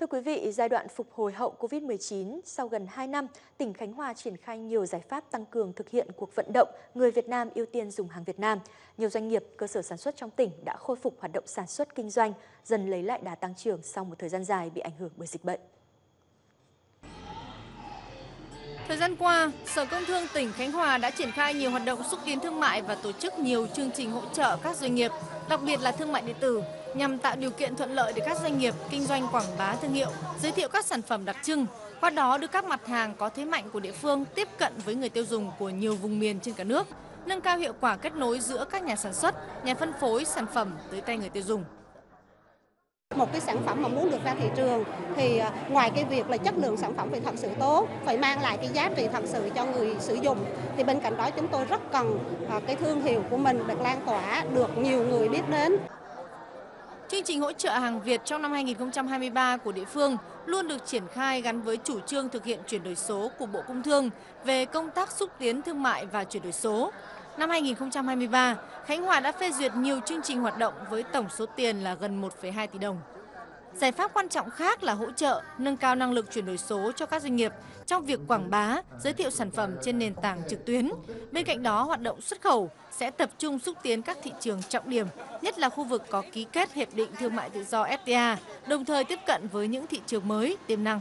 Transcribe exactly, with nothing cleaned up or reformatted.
Thưa quý vị, giai đoạn phục hồi hậu Covid mười chín, sau gần hai năm, tỉnh Khánh Hòa triển khai nhiều giải pháp tăng cường thực hiện cuộc vận động người Việt Nam ưu tiên dùng hàng Việt Nam. Nhiều doanh nghiệp, cơ sở sản xuất trong tỉnh đã khôi phục hoạt động sản xuất kinh doanh, dần lấy lại đà tăng trưởng sau một thời gian dài bị ảnh hưởng bởi dịch bệnh. Thời gian qua, Sở Công Thương tỉnh Khánh Hòa đã triển khai nhiều hoạt động xúc tiến thương mại và tổ chức nhiều chương trình hỗ trợ các doanh nghiệp, đặc biệt là thương mại điện tử, nhằm tạo điều kiện thuận lợi để các doanh nghiệp kinh doanh quảng bá thương hiệu, giới thiệu các sản phẩm đặc trưng, qua đó đưa các mặt hàng có thế mạnh của địa phương tiếp cận với người tiêu dùng của nhiều vùng miền trên cả nước, nâng cao hiệu quả kết nối giữa các nhà sản xuất, nhà phân phối sản phẩm tới tay người tiêu dùng. Một cái sản phẩm mà muốn được ra thị trường thì ngoài cái việc là chất lượng sản phẩm phải thật sự tốt, phải mang lại cái giá trị thật sự cho người sử dụng, thì bên cạnh đó chúng tôi rất cần cái thương hiệu của mình được lan tỏa, được nhiều người biết đến. Chương trình hỗ trợ hàng Việt trong năm hai nghìn không trăm hai mươi ba của địa phương luôn được triển khai gắn với chủ trương thực hiện chuyển đổi số của Bộ Công Thương về công tác xúc tiến thương mại và chuyển đổi số. Năm hai nghìn không trăm hai mươi ba, Khánh Hòa đã phê duyệt nhiều chương trình hoạt động với tổng số tiền là gần một phẩy hai tỷ đồng. Giải pháp quan trọng khác là hỗ trợ, nâng cao năng lực chuyển đổi số cho các doanh nghiệp trong việc quảng bá, giới thiệu sản phẩm trên nền tảng trực tuyến. Bên cạnh đó, hoạt động xuất khẩu sẽ tập trung xúc tiến các thị trường trọng điểm, nhất là khu vực có ký kết Hiệp định Thương mại Tự do F T A, đồng thời tiếp cận với những thị trường mới tiềm năng.